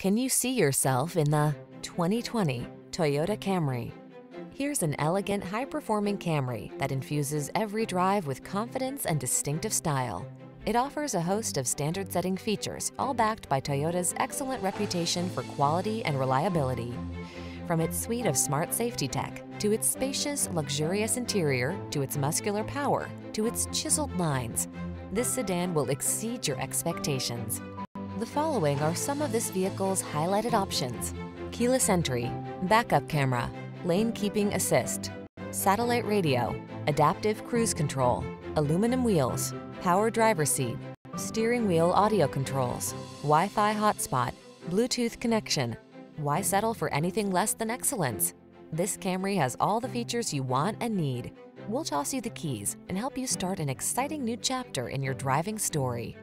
Can you see yourself in the 2020 Toyota Camry? Here's an elegant, high-performing Camry that infuses every drive with confidence and distinctive style. It offers a host of standard-setting features, all backed by Toyota's excellent reputation for quality and reliability. From its suite of smart safety tech, to its spacious, luxurious interior, to its muscular power, to its chiseled lines, this sedan will exceed your expectations. The following are some of this vehicle's highlighted options: keyless entry, backup camera, lane keeping assist, satellite radio, adaptive cruise control, aluminum wheels, power driver's seat, steering wheel audio controls, Wi-Fi hotspot, Bluetooth connection. Why settle for anything less than excellence? This Camry has all the features you want and need. We'll toss you the keys and help you start an exciting new chapter in your driving story.